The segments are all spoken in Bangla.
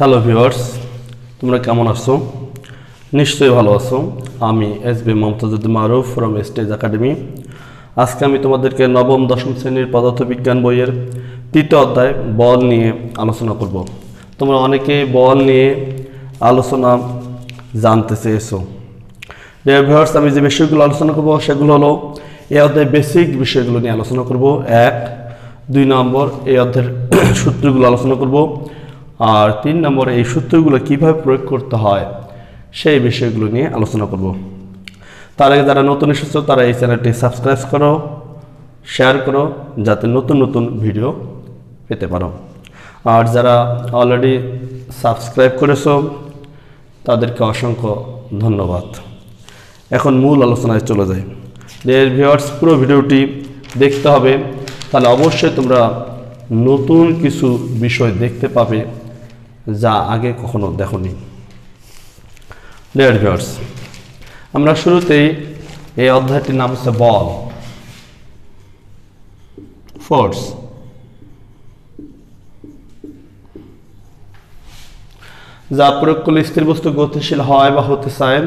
हेलो व्यूअर्स तुम्हारा कैमन आसो निश्चय भलो आसो आमी S B Mumtazuddin Maruf from STH academy आज के तुम्हारे नवम दशम श्रेणी पदार्थ विज्ञान बोइएर तृतीय अध्याय बल निये आलोचना करब। तुम्हारा अनेके बल निये आलोचना जानते चेयेछो। डियर व्यूअर्स आमी जे विषयगुलो आलोचना करब सेगुलो हलो ए अध्याय बेसिक विषयगुलो निये आलोचना करब। 1 2 नम्बर ए अध्याय सूत्रगुलो आलोचना करब और 3 नम्बर ए सूत्रगुलो किभाबे प्रयोग करते हय सेई विषयगुलो निये आलोचना करब। तार आगे जारा नतुन एसेछो तारा ए चैनलटी सबस्क्राइब करो, शेयर करो जाते नतुन नतुन भिडियो पेते पारो। और जारा अलरेडी सबस्क्राइब करेछो तादेरके असंख्य धन्यवाद। एखन मूल आलोचनाय चले जाई। डियर व्यूअर्स पुरो भिडियोटी देखते हबे ताहले अवश्यई तोमरा नतुन किछु विषय देखते पाबे जा आगे कखनो देखोनी। डियर व्यूअर्स आमरा शुरूतेई एई अध्यायटिर नाम हच्छे बल, फोर्स। যা প্রয়োগ করলে স্থির বস্তু গতিশীল হয় বা হতে চায়।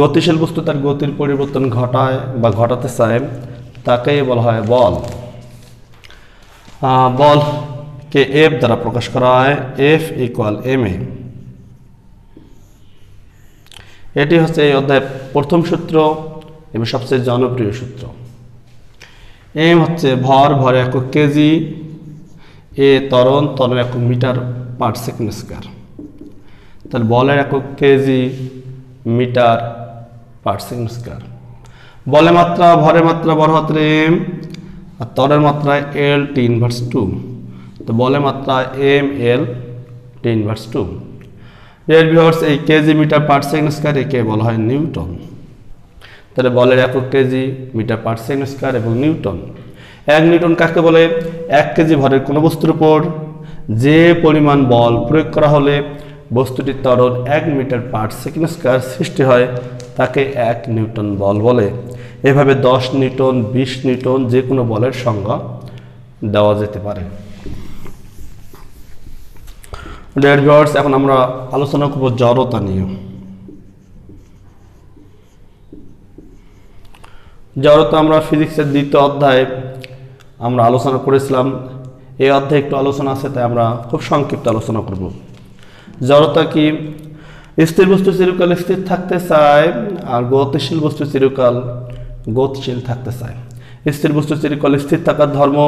গতিশীল বস্তু তার গতির পরিবর্তন ঘটায় বা ঘটাতে চায় তাকে বলা হয় বল। বল কে এফ দ্বারা প্রকাশ করা হয়, এফ ইকুয়াল এম এ। এটি হচ্ছে এই অধ্যায়ের প্রথম সূত্র এবং সবচেয়ে জনপ্রিয় সূত্র। এম হচ্ছে ভর, ভর একক কেজি। এ ত্বরণ, ত্বরণ একক মিটার পার সেকেন্ড স্কয়ার। তাহলে বলের একক KG, metre per second square. বলের মাত্রা, ভরের মাত্রা বড় হাতের এম আর ত্বরণের মাত্রা এল টি ইনভার্স 2। তো বলের মাত্রা এম এল টি ইনভার্স 2। এর ভিউয়ার্স এই KG metre per second square একে বলা হয় নিউটন। তাহলে বলের একক KG, metre per second square এবং নিউটন। 1 নিউটন কাকে বলে? 1 কেজি ভরের কোনো বস্তুর উপর যে পরিমাণ বল প্রয়োগ করা হলে বস্তুটির ত্বরণ 1 মিটার পার সেকেন্ড স্কয়ার সৃষ্টি হয় তাকে 1 নিউটন বল বলে। এভাবে 10 নিউটন, 20 নিউটন যে কোনো বলের সংজ্ঞা দেওয়া যেতে পারে। ডিয়ার ভিউয়ার্স এখন আমরা আলোচনা করব জড়তা নিয়ে। জড়তা আমরা ফিজিক্সের দ্বিতীয় অধ্যায়ে আমরা আলোচনা করেছিলাম। এই অধ্যায়ে একটু আলোচনা আছে তাই আমরা খুব সংক্ষিপ্ত আলোচনা করব। জড়তা কি? স্থির বস্তু চিরকাল স্থির থাকতে চায় আর গতিশীল বস্তু চিরকাল গতিশীল থাকতে চায়। স্থির বস্তু চিরকাল স্থির থাকার ধর্ম,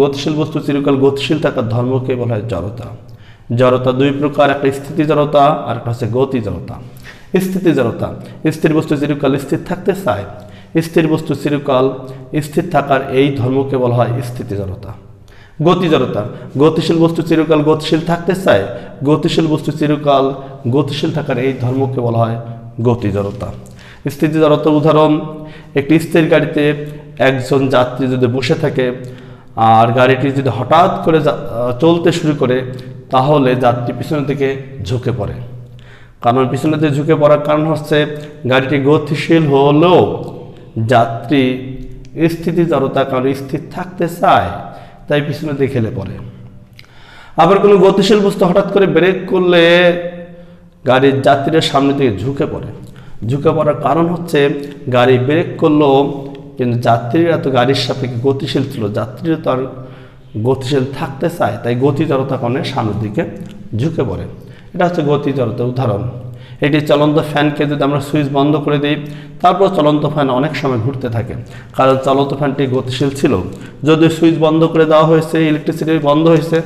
গতিশীল বস্তু চিরকাল গতিশীল থাকার ধর্মকে বলা হয় জড়তা। জড়তা দুই প্রকার, একটা স্থিতি জড়তা আর একটা হচ্ছে গতি জড়তা। স্থিতি জড়তা, স্থির বস্তু চিরকাল স্থির থাকতে চায়। স্থির বস্তু চিরকাল স্থির থাকার এই ধর্মকে বলা হয় স্থিতি জড়তা। গতি জড়তা, গতিশীল বস্তু চিরকাল গতিশীল থাকতে চায়। গতিশীল বস্তু চিরকাল গতিশীল থাকার এই ধর্মকে বলা হয় গতি জড়তা। স্থিতি জড়তার উদাহরণ, একটি স্থির গাড়িতে একজন যাত্রী যদি বসে থাকে আর গাড়িটি যদি হঠাৎ করে চলতে শুরু করে তাহলে যাত্রী পিছন থেকে ঝুঁকে পড়ে। কারণ পিছন থেকে ঝুঁকে পড়ার কারণ হচ্ছে গাড়িটি গতিশীল হলেও যাত্রী স্থিতি জড়তা কারণে স্থির থাকতে চায় তাই পিছনে দিকে হেলে পড়ে। আবার কোনো গতিশীল বস্তু হঠাৎ করে ব্রেক করলে গাড়ির যাত্রীরা সামনে দিকে ঝুঁকে পড়ে। ঝুঁকে পড়ার কারণ হচ্ছে গাড়ি ব্রেক করলো কিন্তু যাত্রীরা তো গাড়ির সাপেক্ষে গতিশীল ছিল, যাত্রীরা তো আর গতিশীল থাকতে চায় তাই গতি জড়তার কারণে সামনের দিকে ঝুঁকে পড়ে। এটা হচ্ছে গতি জড়তার উদাহরণ। এটি চলন্ত ফ্যানকে যদি আমরা সুইচ বন্ধ করে দিই তারপর চলন্ত ফ্যান অনেক সময় ঘুরতে থাকে কারণ চলন্ত ফ্যানটি গতিশীল ছিল। যদি সুইচ বন্ধ করে দেওয়া হয়েছে, ইলেকট্রিসিটি বন্ধ হয়েছে,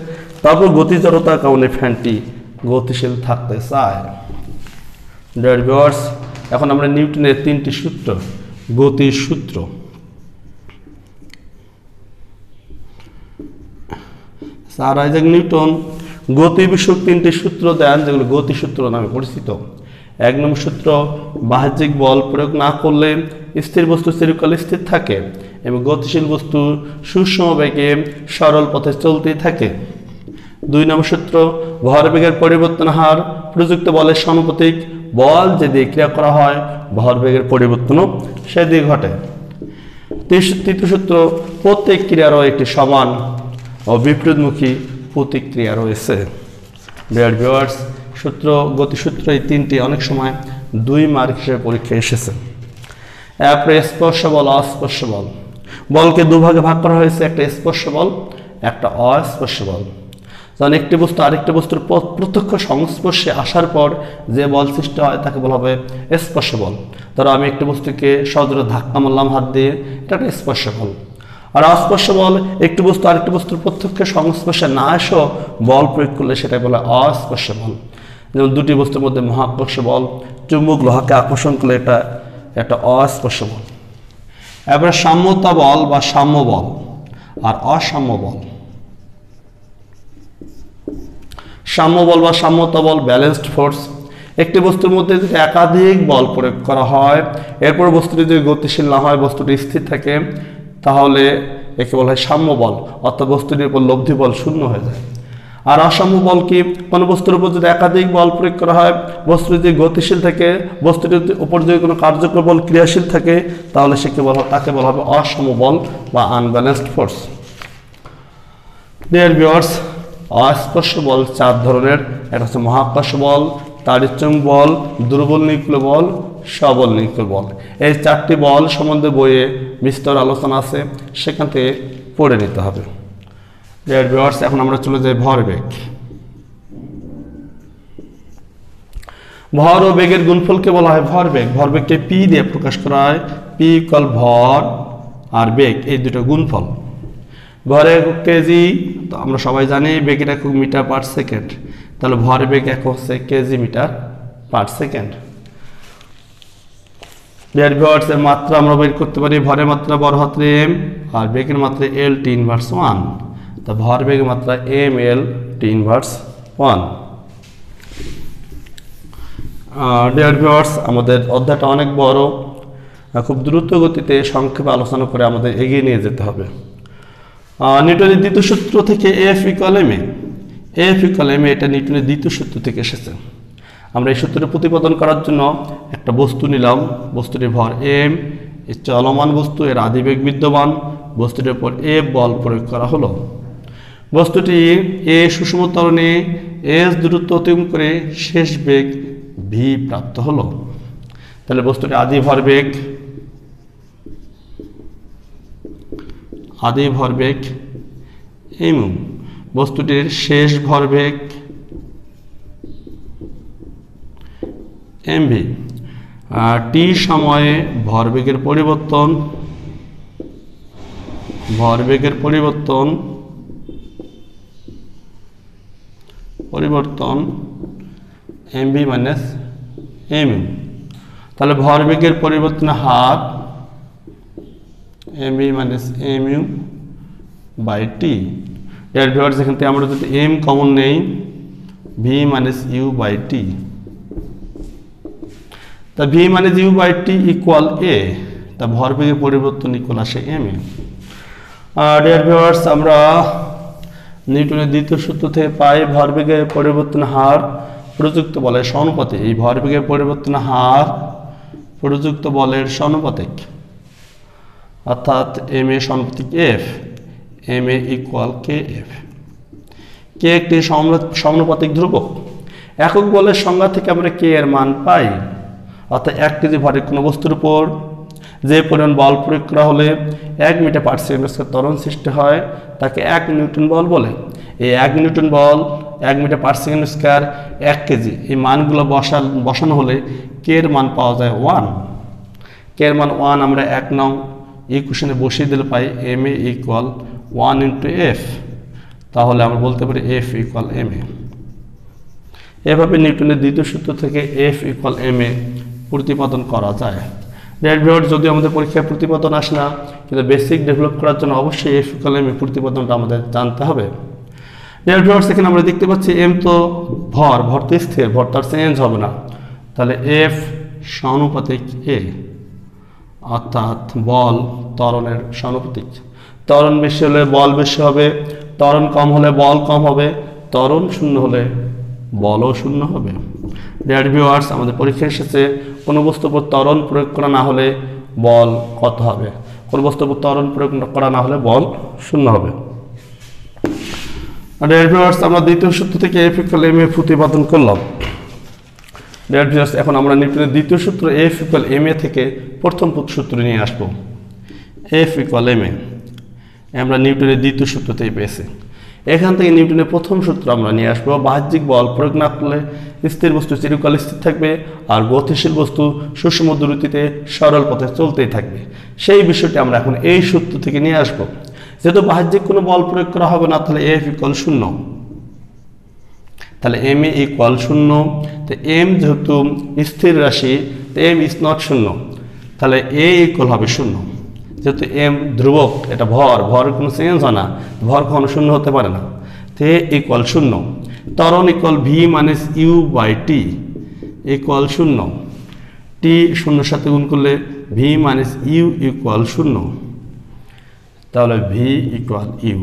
তারপর গতি জড়তার কারণে ফ্যানটি গতিশীল থাকতে চায়। ডিয়ার ভিউয়ার্স এখন আমরা নিউটনের 3টি সূত্র, গতির সূত্র, স্যার আইজাক নিউটন গতি বিষয়ক 3টি সূত্র দেন যেগুলো গতি সূত্র নামে পরিচিত। 1 নম্বর সূত্র, বাহ্যিক বল প্রয়োগ না করলে স্থির বস্তু চিরকাল স্থির থাকে এবং গতিশীল বস্তু সুষম বেগে সরল পথে চলতেই থাকে। 2 নম্বর সূত্র, ভরবেগের পরিবর্তন হার প্রযুক্ত বলের সমানুপাতিক। বল যেদিকে ক্রিয়া করা হয় ভরবেগের পরিবর্তনও সেদিকে ঘটে। 3 সূত্র, প্রত্যেক ক্রিয়ারও একটি সমান ও বিপরীতমুখী প্রতিক্রিয়া রয়েছে। डियर व्यूअर्स सूत्र गतिसूत्र तीन टी अनेक समय दुई मार्केर परीक्षा एसेছে एक स्पर्श बल अस्पर्श बल बल के दो भागे भाग करा हयेছে एक स्पर्श बल एक अस्पर्श बल कारण एक बस्तु आरेकटी बस्तुर प्रत्यक्ष संस्पर्शे आसार पर जो बल सृष्टि है ताके बला हय स्पर्श बल धरो आमि एक बस्तु के सजोरे धक्का मारलाम हाथ दिए एटा स्पर्श बल और अस्पर्श बल एक बस्तु आरेकटी बस्तुर प्रत्यक्ष संस्पर्शे ना आसो बल प्रयोग करले सेटाई बला अस्पर्श बल जेमन दुटी बस्तुर मध्य महाकर्ष बल चुम्बक लोहाके आकर्षण करले एटा एटा अस्पर्श बल एबारे साम्यता बल बा साम्य बल और असाम्य बल साम्य बल बा साम्यता बल बैलेंसड फोर्स एक बस्तुर मध्य जो एकाधिक बल प्रयोग करा हय एरपर बस्तुटी जो गतिशील ना हय बस्तुटी स्थिर थाके ताहले एके बला हय साम्य बल अर्थात बस्तुटिर उपर लब्धि बल शून्य हये जाय और असाम्य बल कि कोनो बस्तुर उपर जो एकाधिक बल प्रयोग करा हय बस्तुटी जो गतिशील थाके बस्तुटिर उपर जो कोनो कार्यकर बल क्रियाशील थाके ताहले सेके बला ताके बला हबे असाम्य बल बा आनबैलेंसड फोर्स डियर व्यूअर्स अस्पर्श बल चार धरनेर एक हच्छे महाकर्ष बल ताड़िचुम्बक बल दुर्बल निউক্লীয় बल सबल নিউক্লীয় बल এই চারটি बल सम्बन्धे বইয়ে विस्तार आलोचना আছে সেখান থেকে পড়ে নিতে হবে ডিয়ার ভিউয়ার্স এখন আমরা চলে যাই ভরবেগ ভর ও বেগের গুণফলকে বলা হয় ভরবেগ ভরবেগকে p দিয়ে প্রকাশ করা হয় p = ভর আর বেগ এই দুটো গুণফল भरे केजी तो आमरा सबाई जानी बेगेर एकक मीटार पर सेकेंड ताहले भर बेग एकक हच्छे केजी मीटार पर सेकेंड एर भरेर मात्रा आमरा बेर करते पारी भरेर मात्रा बड़ हातेर एम और बेगेर मात्रा एल टी इनभार्स 1 तो भर बेगेर मात्रा एम एल टी इनभार्स 1 एर भरेर आमादेर अध्यायटा अनेक बड़ो खूब द्रुत गतिते संक्षेपे आलोचना करे आमादेर एगिये निये जेते होबे न्यूटन द्वितीय सूत्र থেকে F इक्वल m এটা নিউটনের দ্বিতীয় সূত্র থেকে এসেছে আমরা এই সূত্রটি প্রতিপাদন করার জন্য একটা বস্তু নিলাম বস্তুটির ভর m এই চলমান বস্তু এর আদিবেগ বিদ্যমান বস্তুটির উপর F বল প্রয়োগ করা হলো বস্তুটি a সুষম ত্বরণে s দ্রুততা অতিক্রম করে শেষ বেগ v প্রাপ্ত হলো তাহলে বস্তুটির আদি ভরবেগ आदि भरबेग एम बस्तुटिर शेष भरबेग एम भी टी समय भरबेगेर परिवर्तन एम भी माइनस एम ताहले भरबेगेर परिवर्तन हार M V minus M U by T एर भिवर्स एखान थेके एम कमन नहीं V minus U by T तो V minus U by T equal A तो भरबेगेर परिवर्तन इक्वल आसे एम ए और एर भिवर्स आमरा न्यूटनेर द्वितीय सूत्र थेके पाई भरबेगेर परिवर्तन हार प्रयुक्त बलेर समानुपातिक एई भरबेगेर परिवर्तन हार प्रयुक्त बलेर समानुपातिक अर्थात एम ए समानुपातिक F M A equal K F K एक समानुपातिक ध्रुवक एकक बलेर संज्ञा थेके आमरा के एर मान पाई अर्थात एक केजी भारेर कोनो बस्तुर उपर जे परिमाण बल प्रयोग करा हले एक मीटार पर सेकेंड त्वरण सृष्टि हय ताके एक निउटन बल बोले एई एक निउटन बल एक मीटार पर सेकेंड स्क्वायर एक केजी एई मानगुलो बसानो हले के एर मान पाওয়া যায় 1 के एर मान 1 आमरा 1 नং इक्वेशने बसिए दिले पाई M A equal 1 into F ताहले आमरा बोलते पारी एफ इक्वल एम ए एभाबे न्यूटनेर द्वितीय सूत्र थेके एफ इक्वल एम ए प्रतिपादन करा जाए नेट भिउअर्स यदि आमादेर परीक्षाय प्रतिपादन आसे ना किन्तु बेसिक डेभेलप करार जोन्नो अवश्यई एफ इक्वल एम ए प्रतिपादनटा आमादेर जानते होबे नेट भिउअर्स एखाने आमरा देखते पाচ্ছি एम तो भर भर तो स्थिर भर तार चेंज होबे ना ताहले एफ समानुपातिक ए अर्थात बल त्वरणের समानुपातिक त्वरण बेशी होले बल बेशी होबे त्वरण कम होले बल कम होबे त्वरण शून्य होले बल शून्य होबे डियर ভিউয়ার্স आमादेर परीक्षा एसेছে কোনো বস্তুর উপর त्वरण প্রয়োগ করা না হলে বল কত হবে কোনো বস্তুর উপর त्वरण প্রয়োগ করা না হলে বল শূন্য হবে দ্বিতীয় সূত্র থেকে এফ ইকুয়াল এম এ প্রতিপাদন করলাম। ডিয়ার ভিউয়ার্স, এখন আমরা নিউটনের দ্বিতীয় সূত্র এফ ইকুয়াল এম এ থেকে প্রথম সূত্র নিয়ে আসবো। এফ ইকুয়াল এম এ আমরা নিউটনের দ্বিতীয় সূত্রতেই পেয়েছি। এখান থেকে নিউটনের প্রথম সূত্র আমরা নিয়ে আসবো। বাহ্যিক বল প্রয়োগ না করলে স্থির বস্তু চিরকাল স্থির থাকবে, আর গতিশীল বস্তু সুষম দ্রুতিতে সরল পথে চলতেই থাকবে। সেই বিষয়টি আমরা এখন এই সূত্র থেকে নিয়ে আসবো। যেহেতু বাহ্যিক কোনো বল প্রয়োগ করা হবে না, তাহলে এফ ইকুয়াল শূন্য, তাহলে এম এ ইকুয়াল শূন্য। তো এম যেহেতু স্থির রাশি, তো এম ইজ নট শূন্য, তাহলে এ ইকুয়াল হবে শূন্য। যেহেতু এম ধ্রুবক, এটা ভরের কোনো চেঞ্জ হয় না, ভর কখনো শূন্য হতে পারে না। তো এ ইকুয়াল শূন্য। ত্বরণ equal V minus U by T equal শূন্য। টি শূন্যর সাথে গুণ করলে ভি মাইনাস ইউ ইকুয়াল শূন্য, তাহলে ভি ইকুয়াল ইউ।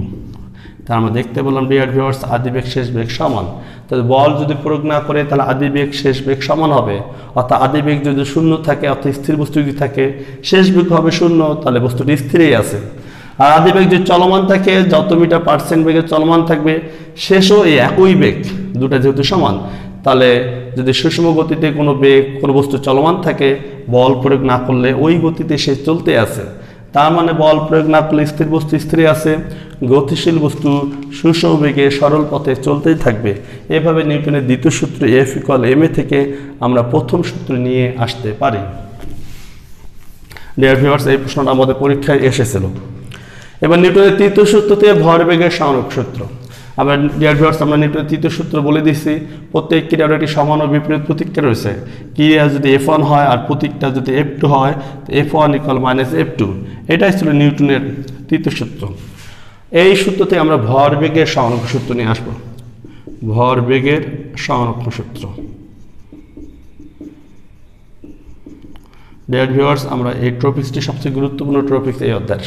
তাহলে আমরা দেখতে পেলাম ডিয়ার ভিউয়ার্স, আদি বেগ শেষ বেগ সমান। তাহলে বল যদি প্রয়োগ না করে তাহলে আদি বেগ শেষ বেগ সমান হবে, অর্থাৎ আদি বেগ যদি শূন্য থাকে, অর্থাৎ স্থির বস্তু যদি থাকে, শেষ বেগ হবে শূন্য, তাহলে বস্তুটি স্থিরই আছে। আর আদি বেগ যদি চলমান থাকে, যত মিটার পার্সেন্ট বেগে চলমান থাকবে, শেষও এই একই বেগ, দুটা যেহেতু সমান, তাহলে যদি সুষম গতিতে কোনো বেগ কোনো বস্তু চলমান থাকে, বল প্রয়োগ না করলে ওই গতিতে সে চলতে আছে। তার মানে বল প্রয়োগ না করলে স্থির বস্তু স্থির আছে, গতিশীল বস্তু সুষম বেগে সরল পথে চলতেই থাকবে। এভাবে নিউটনের দ্বিতীয় সূত্র এফ ইকুয়াল এম এ থেকে আমরা প্রথম সূত্র নিয়ে আসতে পারি। ডিয়ার ভিউয়ার্স, এই প্রশ্নটা আমাদের পরীক্ষায় এসেছিল। এবার নিউটনের তৃতীয় সূত্রতে ভরবেগের সমানুপাতিক সূত্র। আবার ডিয়ার ভিউয়ার্স, আমরা নিউটনের তৃতীয় সূত্র বলে দিয়েছি, প্রত্যেক ক্রিয়ার একটি সমান ও বিপরীত প্রতিক্রিয়া রয়েছে। ক্রিয়া যদি F1 হয় আর প্রতিক্রিয়া যদি F2 হয়, তো F1 ইকুয়াল মাইনাস F2। এটাই ছিল নিউটনের তৃতীয় সূত্র। এই সূত্রতে আমরা ভরবেগের সমানুপাতিক সূত্র নিয়ে আসবো। ভরবেগের সমানুপাতিক সূত্র ডিয়ার ভিউয়ার্স, আমরা এই টপিকটি সবচেয়ে গুরুত্বপূর্ণ টপিক, এই অধ্যায়ের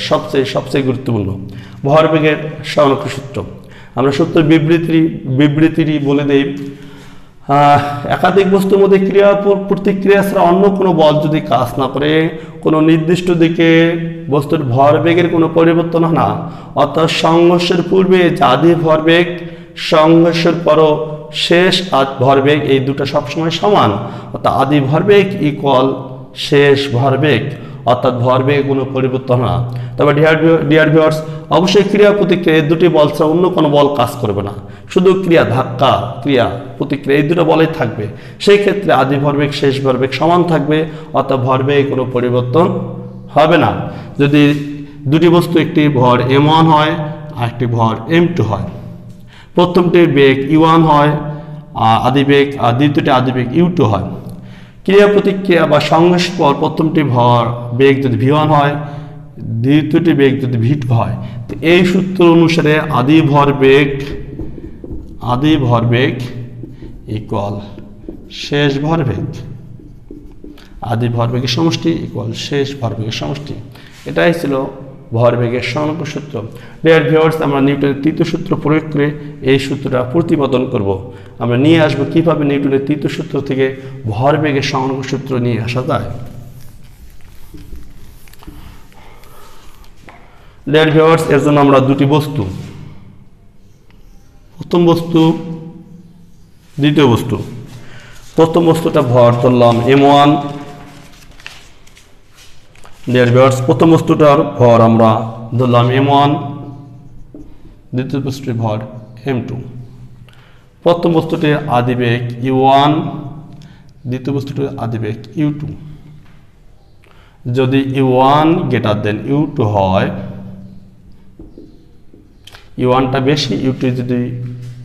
সবচেয়ে গুরুত্বপূর্ণ ভরবেগের সমানুপাতিক সূত্র। আমরা সূত্র বিবৃতিটি বলে দেই। একাধিক বস্তুর মধ্যে ক্রিয়া প্রতিক্রিয়া ছাড়া অন্য কোনো বল যদি কাজ না করে, কোনো নির্দিষ্ট দিকে বস্তুর ভরবেগের কোনো পরিবর্তন হয় না, অর্থাৎ সংঘর্ষের পূর্বে যে আদি ভরবেগ, সংঘর্ষের পরও শেষ ভরবেগ, এই দুটো সবসময় সমান, অর্থাৎ আদি ভরবেগ ইকুয়াল শেষ ভরবেগ, অর্থাৎ ভরবেগে কোনো পরিবর্তন না। তবে ডিয়ার ভিউয়ার্স, অবশ্যই ক্রিয়া প্রতিক্রিয়া এই দুটি বল ছাড়া অন্য কোনো বল কাজ করবে না, শুধু ক্রিয়া ধাক্কা ক্রিয়া প্রতিক্রিয়া এই দুটো বলেই থাকবে। সেই ক্ষেত্রে আদি ভরবেগ শেষ ভরবেগ সমান থাকবে, অর্থাৎ ভরবেগে কোনো পরিবর্তন হবে না। যদি দুটি বস্তু একটি ভর m1 হয় আর একটি ভর m2 হয়, প্রথমটির বেগ u1 হয় আদি বেগ, আর দ্বিতীয়টি আদি বেগ u2 হয়, ক্রিয়া প্রতিক্রিয়া বা সংঘর্ষের পর প্রথমটি ভর বেগ যদি v1 হয়, দ্বিতীয়টি বেগ যদি v2 হয়, তো এই সূত্র অনুসারে আদি ভরবেগ ইকুয়াল শেষ ভরবেগ, আদি ভরবেগের সমষ্টি ইকুয়াল শেষ ভরবেগের সমষ্টি। এটাই ছিল ভরবেগের সমানুপাতিক সূত্র। ডিয়ার ভিউয়ার্স, আমরা নিউটনের তৃতীয় সূত্র প্রয়োগ করে এই সূত্রটা প্রতিপাদন করব। আমরা নিয়ে আসবো কিভাবে নিউটনের তৃতীয় সূত্র থেকে ভরবেগের সমানুপাতিক সূত্র নিয়ে আসা যায়। ডিয়ার ভিউয়ার্স, এর জন্য আমরা দুটি বস্তু, প্রথম বস্তু দ্বিতীয় বস্তু, প্রথম বস্তুটা ভর ধরলাম m1। ডিয়ার ভিউয়ার্স, প্রথম বস্তুটার ভর আমরা ধরলাম m1, দ্বিতীয় বস্তুটির ভর m2। প্রথম বস্তুটির আদিবেগ u1, দ্বিতীয় বস্তুটির আদিবেগ u2। যদি u1 গ্রেটার দেন u2 হয়, u1টা বেশি u2 যদি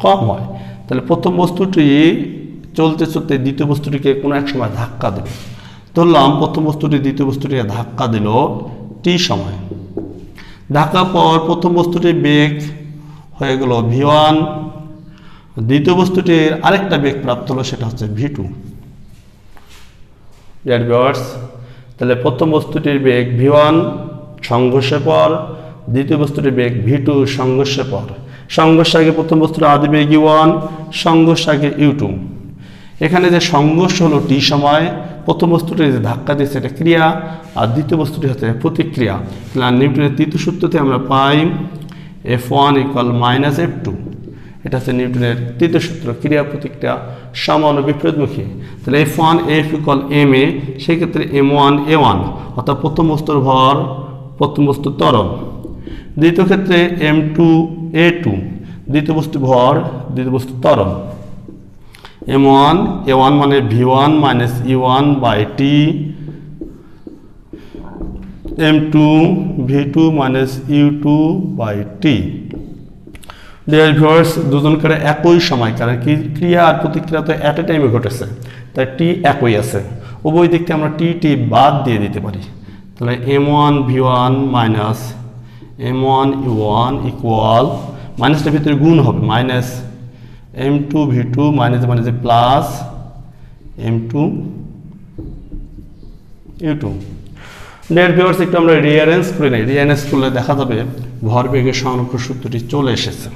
কম হয়, তাহলে প্রথম বস্তুটি চলতে দ্বিতীয় বস্তুটিকে কোনো এক সময় ধাক্কা দেবে। ধরলাম প্রথম বস্তুটি দ্বিতীয় বস্তুটিকে ধাক্কা দিল টি সময়। ধাক্কা পর প্রথম বস্তুটির বেগ হয়ে গেল v1, দ্বিতীয় বস্তুটির আরেকটা বেগ প্রাপ্ত হলো, সেটা হচ্ছে v2। তাহলে প্রথম বস্তুটির বেগ v1 সংঘর্ষের পর, দ্বিতীয় বস্তুটির বেগ v2 সংঘর্ষের পর। সংঘর্ষের আগে প্রথম বস্তুটির আদি বেগ u1, সংঘর্ষের আগে u2। এখানে যে সংঘর্ষ হলো টি সময়, প্রথম বস্তুটি যে ধাক্কা দিয়েছে এটা ক্রিয়া, আর দ্বিতীয় বস্তুটি হচ্ছে প্রতিক্রিয়া। তাহলে নিউটনের তৃতীয় সূত্রতে আমরা পাই f1 ইকুয়াল মাইনাস f2। এটা হচ্ছে নিউটনের তৃতীয় সূত্র ক্রিয়া প্রতিক্রিয়া সামান্য বিপরীতমুখী তাহলে F1 F = ma সেই ক্ষেত্রে m1 a1 অর্থাৎ প্রথম বস্তুর ভর প্রথম বস্তু ত্বরণ দ্বিতীয় ক্ষেত্রে m2 a2 দ্বিতীয় বস্তু ভর দ্বিতীয় বস্তু ত্বরণ m1 a1 মানে v1 - e1 / t m2 v2 - u2 / t there viewers দুজন করে একই সময় কারণ কি ক্রিয়া আর প্রতিক্রিয়া তো এট এ টাইমে ঘটেছে তাই টি একই আছে উভয় দিক থেকে আমরা টি টি বাদ দিয়ে দিতে পারি তাহলে m1 v1 - m1 u1 equal মাইনাসের ভিতরে গুণ হবে মাইনাস m2 v2 - মানে যে plus m2 u2 there viewers একটু আমরা রিঅ্যারেঞ্জ করে নেই রিঅ্যারেঞ্জ করলে দেখা যাবে ভরবেগের সংরক্ষণ সূত্রটি চলে এসেছে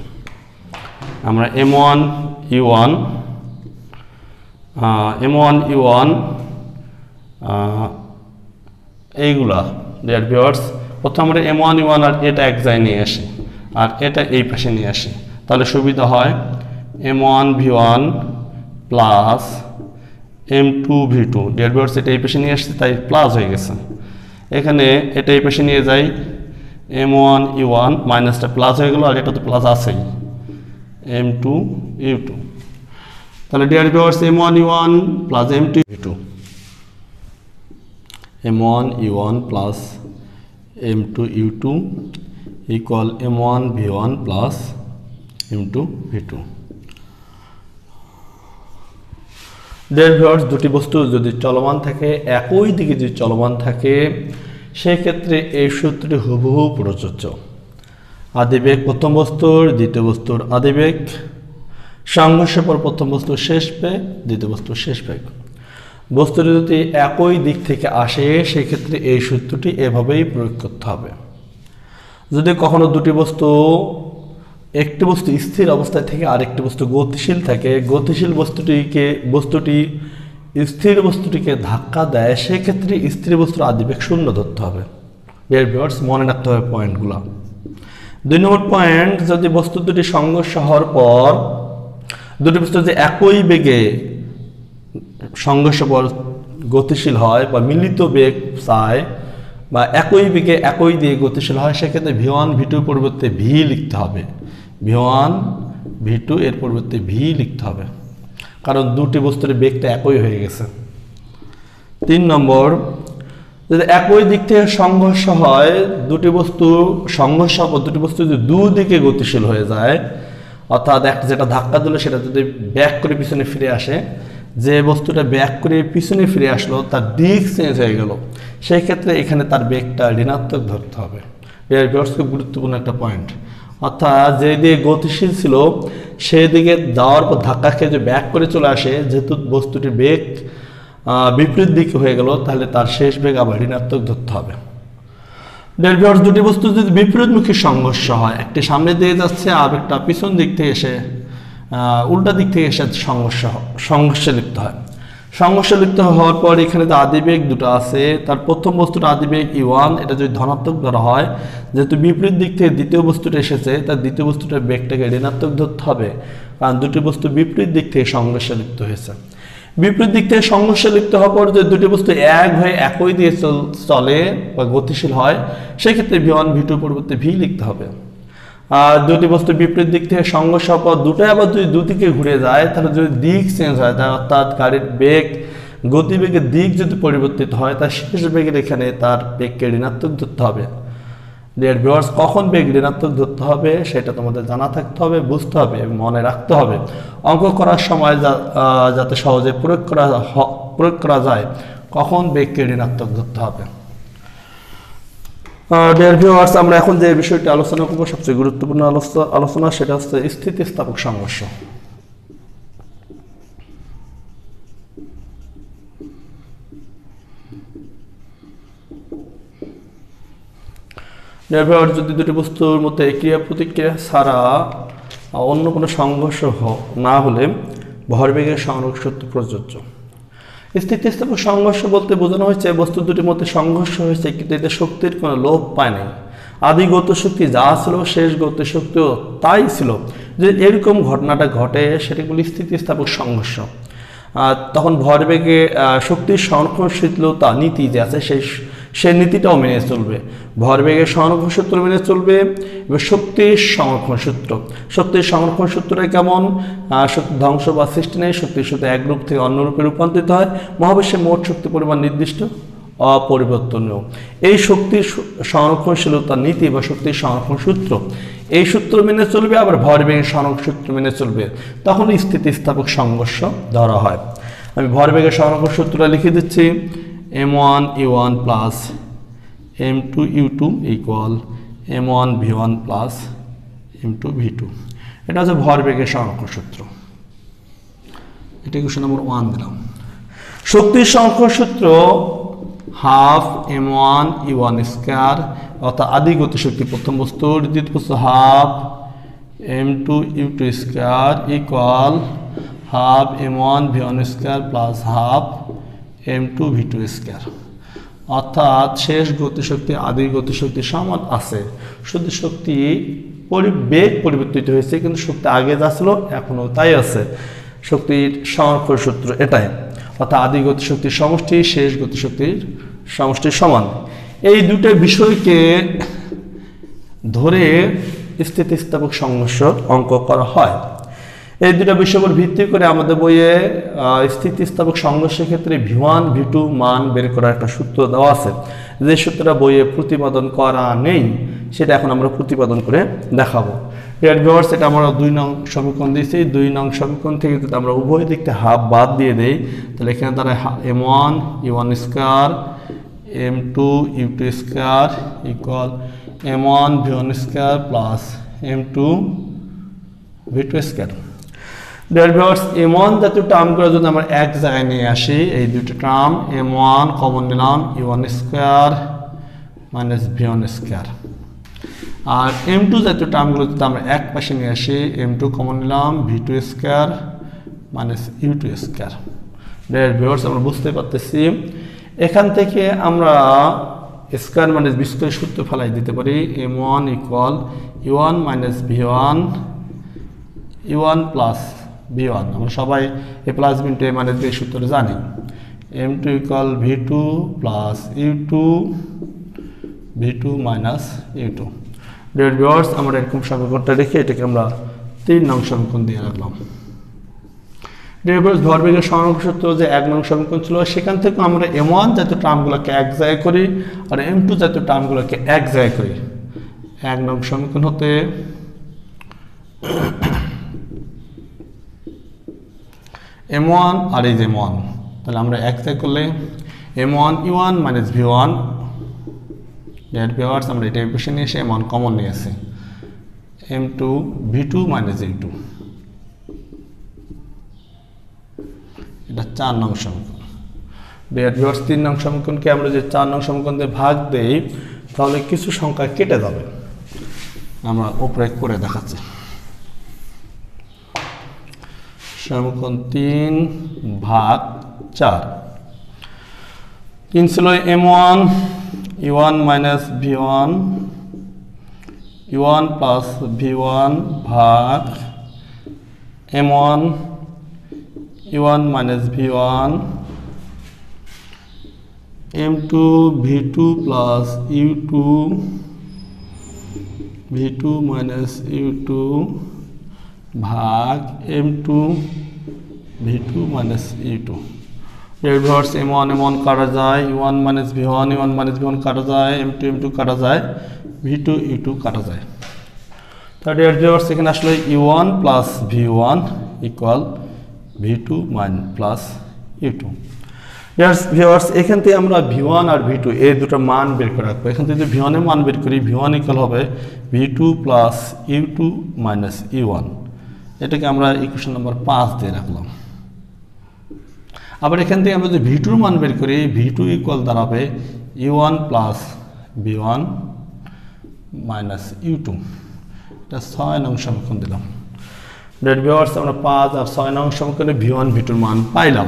আমরা m1 u1 এইগুলা ডিয়ার ভিউয়ার্স প্রথমে আমরা m1 u1 আর এটা এক জায়গায় নিয়ে আসি আর এটা এই পাশে নিয়ে আসি তাহলে সুবিধা হয় m1 v1 plus m2 v2 dear viewers এটা এই পাশে নিয়ে আসছে তাই প্লাস হয়ে গেছে এখানে এটা এই পাশে নিয়ে যাই m1 u1 - টা প্লাস হয়ে গেল আর এটা তো প্লাস আছেই m2 u2 তাহলে dear viewers m1 u1 + m2 u2 m1 u1 + m2 u2 = m1 v1 + m2 v2 dear viewers দুটি বস্তু যদি চলমান থাকে একই দিকে যদি চলমান থাকে সেই ক্ষেত্রে এই সূত্রটি হুবহু প্রযোজ্য আদিবেগ প্রথম বস্তুর দ্বিতীয় বস্তুর আদিবেগ সংঘর্ষের পর প্রথম বস্তু শেষ বেগ দ্বিতীয় বস্তু শেষ বেগ বস্তুটি যদি একই দিক থেকে আসে সেই ক্ষেত্রে এই সূত্রটি এভাবেই প্রয়োগ করতে হবে যদি কখনো দুটি বস্তু একটি বস্তু স্থির অবস্থায় থেকে আরেকটি বস্তু গতিশীল থাকে গতিশীল বস্তুটি স্থির বস্তুটিকে ধাক্কা দেয় সেই ক্ষেত্রে স্থির বস্তুর আদিবেগ শূন্য ধরতে হবে ডিয়ার ভিউয়ার্স মনে রাখতে হবে পয়েন্টগুলো দুই নম্বর পয়েন্ট যদি বস্তু দুটি সংঘর্ষ হওয়ার পর দুটি বস্তু যে একই বেগে সংঘর্ষ পর গতিশীল হয় বা মিলিত বেগ চায় বা একই বেগে একই দিকে গতিশীল হয় সেক্ষেত্রে v1 v2 এর পরিবর্তে v লিখতে হবে v1 v2 এর পরিবর্তে v লিখতে হবে কারণ দুটি বস্তুর বেগটা একই হয়ে গেছে তিন নম্বর যদি একই দিক থেকে সংঘর্ষ হয় দুটি বস্তু সংঘর্ষ পর দুটি বস্তু যদি দুই দিকে গতিশীল হয়ে যায় অর্থাৎ একটা যেটা ধাক্কা দিল সেটা যদি ব্যাক করে পিছনে ফিরে আসে যে বস্তুটা ব্যাক করে পিছনে ফিরে আসলো তার দিক চেঞ্জ হয়ে গেল সেই ক্ষেত্রে এখানে তার বেগটা ঋণাত্মক ধরতে হবে এর খুব গুরুত্বপূর্ণ একটা পয়েন্ট অর্থাৎ যে দিকে গতিশীল ছিল সেই দিকে যাওয়ার পর ধাক্কা খেয়ে যে ব্যাক করে চলে আসে যেহেতু বস্তুটির বেগ বিপরীত দিকে হয়ে গেল তাহলে তার শেষ বেগ আবার ঋণাত্মক ধরতে হবে ডেল ভিউয়ার্স দুটি বস্তু যদি বিপরীতমুখী সংঘর্ষ হয় একটি সামনে দিয়ে যাচ্ছে আর একটা পিছন দিক থেকে এসে উল্টা দিক থেকে এসে সংঘর্ষে লিপ্ত হয় সংঘর্ষে লিপ্ত হওয়ার পর এখানে যে আদিবেগ দুটো আছে তার প্রথম বস্তুর আদিবেগ e1 এটা যদি ধনাত্মক ধরা হয় যেহেতু বিপরীত দিক থেকে দ্বিতীয় বস্তুটা এসেছে তার দ্বিতীয় বস্তুটার বেগটাকে ঋণাত্মক ধরতে হবে কারণ দুটি বস্তু বিপরীত দিক থেকে সংঘর্ষে লিপ্ত হয়েছে বিপরীত দিক থেকে সংঘর্ষে লিপ্ত হওয়ার পর যে দুটি বস্তু এক হয়ে একই দিকে চলে বা গতিশীল হয় সেই ক্ষেত্রে v1 v2 পরিবর্তে v লিখতে হবে আর দুটি বস্তু বিপরীত দিক থেকে সংঘর্ষ হওয়ার পর দুটোই আবার যদি দুদিকে ঘুরে যায় তাহলে যদি দিক চেঞ্জ হয় অর্থাৎ গাড়ির বেগ গতিবেগের দিক যদি পরিবর্তিত হয় তার শেষ বেগের এখানে তার বেগকে ঋণাত্মক ধরতে হবে ডিয়ার ভিউয়ার্স কখন বেগ ঋণাত্মক ধরতে হবে সেটা তোমাদের জানা থাকতে হবে বুঝতে হবে মনে রাখতে হবে অঙ্ক করার সময় যাতে সহজে প্রয়োগ করা যায় কখন বেগকে ঋণাত্মক ধরতে হবে ডিয়ার ভিউয়ার্স আমরা এখন যে বিষয়টি আলোচনা করব সবচেয়ে গুরুত্বপূর্ণ আলোচনা সেটা হচ্ছে স্থিতিস্থাপক সংঘর্ষ ডিয়ার ভিউয়ার্স যদি দুটি বস্তুর মধ্যে ক্রিয়া প্রতিক্রিয়া ছাড়া অন্য কোনো সংঘর্ষ না হলে ভরবেগের সংরক্ষণ সূত্র প্রযোজ্য স্থিতিস্থাপক সংঘর্ষ বলতে বোঝানো হয়েছে বস্তু দুটির মধ্যে সংঘর্ষ হয়েছে কিন্তু এতে শক্তির কোনো লোপ পায়নি আদি গতিশক্তি যা ছিল শেষ গতিশক্তিও তাই ছিল এরকম ঘটনাটা ঘটে সেটা বলি স্থিতিস্থাপক সংঘর্ষ তখন ভরবেগে শক্তির সংরক্ষণশীলতা নীতি যে আছে সেই নীতিটাও মেনে চলবে ভরবেগের সংরক্ষণ সূত্র মেনে চলবে এবং শক্তির সংরক্ষণ সূত্রটা কেমন শক্তি ধ্বংস বা সৃষ্টি নেই শক্তির সাথে এক রূপ থেকে অন্য রূপে রূপান্তরিত হয় মহাবিশ্বে মোট শক্তি পরিমাণ নির্দিষ্ট अपरिवर्तनीय এই শক্তি সংরক্ষণশীলতা নীতি বা শক্তি সংরক্ষণ সূত্র এই সূত্র মেনে চলবে আবার ভরবেগের সংরক্ষণ সূত্র মেনে চলবে তখন স্থিতিস্থাপক সংঘর্ষ ধরা হয় আমি ভরবেগের সংরক্ষণ সূত্রটা লিখে দিচ্ছি m1 u1 + m2 u2 = m1 v1 + m2 v2 এটা হচ্ছে ভরবেগের সংরক্ষণ সূত্র এটা ইকুয়েশন নম্বর 1 দিলাম শক্তি সংরক্ষণ সূত্র half m1 e1 square अतः आदि गति शक्ति प्रथम वस्तु द्वितीय वस्तु half m2 e2 square equal half m1 v1 square plus half m2 v2 square अतः शेष गति शक्ति आदि गति शक्ति समान आसे शुद्ध शक्ति परिवेग परिवर्तित होइसे किन्तु शक्ति आगे जाछिलो एखोनो ताई आसे शक्ति संरक्षण सूत्र एटाई अर्थात आदि गति शक्ति समष्टि शेष गति शक्ति समष्टि समान এই দুটো বিষয়কে ধরে স্থিতিস্থাপক সংঘর্ষ অঙ্ক করা হয় এই দুটো বিষয়ের ভিত্তি করে আমাদের বইয়ে স্থিতিস্থাপক সংঘর্ষের ক্ষেত্রে v1 v2 মান বের করার একটা সূত্র দেওয়া আছে যে সূত্রটা বইয়ে প্রতিপাদন করা নেই সেটা এখন আমরা প্রতিপাদন করে দেখাবো এর ভিউয়ার্স এটা আমরা 2 নং সমীকরণ দিয়েছি 2 নং সমীকরণ থেকে যদি আমরা উভয় দিকতে হাফ বাদ দিয়ে দেই তাহলে এখানে দাঁড়ায় m1 e1 square m2 e2 square equal m1 v1 square plus m2 v2 square এর ভিউয়ার্স m1 যতটুকু টার্মগুলো যদি আমরা এক জায়গায় নিয়ে আসি এই দুটো টার্ম m1 কমন নিলাম e1 square minus v1 square আর m2 যেটা টার্মগুলো যেটা আমরা এক পাশে নিয়ে আসি m2 কমন নিলাম v2 square minus u2 square এর ভিউয়ার্স আমরা বুঝতে পারতেছি এখান থেকে আমরা স্কয়ার মানে বিস্কয়ার সূত্র ফলাই দিতে পারি m1 equal u1 minus v1 u1 plus v1 আমরা সবাই a plus b into a minus b সূত্র জানি m2 equal v2 plus u2 v2 minus u2 dear viewers আমরা এরকম সমীকরণটা রেখে এটাকে আমরা 3 নং সমীকরণ দিয়ে রাখলাম डेयर व्यूअर्स ভরবেগের সংরক্ষণ সূত্র যে 1 নং সমীকরণ ছিল সেখান থেকে আমরা m1 যত টার্মগুলোকে এক জায়গায় করি আর m2 যত টার্মগুলোকে এক জায়গায় করি 1 নং সমীকরণ হতে m1 আর এই যে m1 তাহলে আমরা এক জায়গায় করলে m1 u1 - v1 dare viewers আমরা এটা ইকুয়েশন নিয়ে এসে মান কমন নিয়ে আসি m2 v2 - u2 এটা 4 নং সমীকরণ डेयर व्यूअर्स 3 নং সমীকরণকে আমরা যে 4 নং সমীকরণ দিয়ে ভাগ দেই তাহলে কিছু সংখ্যা কেটে যাবে আমরা উপরে করে দেখাচ্ছি সমীকরণ 3 ভাগ 4 3 ছিল m1 u1 minus v1 u1 plus v1 भाग m1 u1 minus v1 m2 v2 plus u2 v2 minus u2 भाग m2 v2 minus u2 reverse m1 m1 काटा जाए u1 minus v1 काटा जाए m2 काटा जाए v2 u2 काटा जाए तो रिवर्स এখানে আসলে u1 plus v1 equal v2 plus u2 yes viewers এখান থেকে আমরা v1 আর v2 এই দুটো মান বের করে রাখব এখান থেকে যদি v1 এর মান বের করি v1 equal হবে v2 plus u2 minus u1 এটাকে আমরা ইকুয়েশন নাম্বার 5 দিয়ে রাখলাম अब एखान v2 র मान बेर करी v2 equal दाड़ाबे u1 plus v1 minus u2 এটা 6 নং সমীকরণ দিলাম ডেট ভিউয়ার্স আমরা 5 আর 6 নং সমীকরণে v1 v2 র মান পাইলাম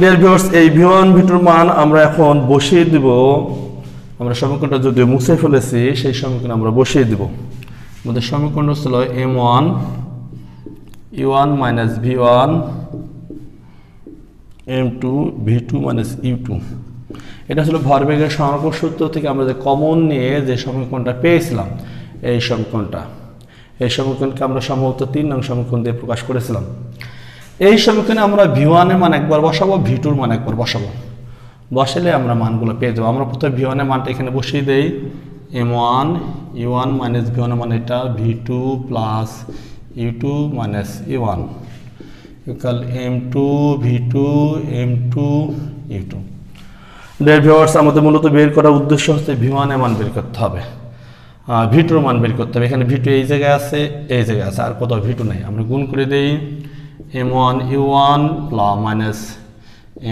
ডেট ভিউয়ার্স এই v1 v2 র মান আমরা এখন বসিয়ে দেব আমরা সমীকরণটা যদি মুছে ফেলেছি সেই সমীকরণ আমরা বসিয়ে দেব আমাদের সমীকরণ ছিল m1 u1 - v1 m2 v2 - u2 এটা ছিল ভরবেগের সম্পর্ক সূত্র থেকে আমরা যে কমন নিয়ে যে সমীকরণটা পেয়েছিলাম এই সমীকরণকে আমরা সম্ভবত 3 নং সমীকরণ দিয়ে প্রকাশ করেছিলাম এই সমীকরণে আমরা v1 এর মান একবার বসাবো v2 এর মান একবার বসাবো বসালে আমরা মানগুলো পেয়ে যাব আমরা প্রথমে v1 এর মানটা এখানে বসিয়ে দেই m1 u1 - v1 মানে এটা v2 + u2 - u1 = m2 v2 m2 u2 deer viewers আমাদের মূলত বের করার উদ্দেশ্য হচ্ছে v1 এর মান বের করতে হবে v2 এর মান বের করতে হবে এখানে v2 এই জায়গায় আছে আর কোথাও v2 নাই আমরা গুণ করে দেই m1 u1 +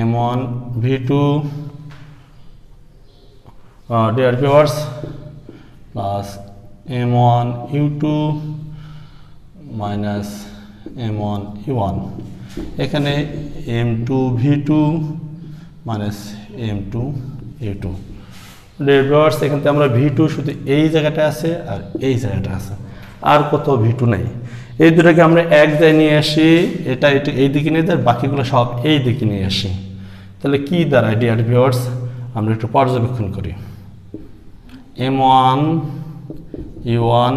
M1 V2 dear viewers plus M1 U2 minus M1 U1 এখানে M2 V2 minus M2 U2 dear viewers এখানে আমরা V2 শুধু এই জায়গাটা আছে আর এই জায়গাটা আছে আর কোথাও V2 নাই এই দুটোকে আমরা এক জায়গায় নিয়ে আসি এটা এই দিকে নিয়ে যাই বাকিগুলো সব এই দিকে নিয়ে আসি তাহলে কি দাঁড়ায় ডিয়ার ভিউয়ার্স আমরা একটু পর্যবেক্ষণ করি m1 u1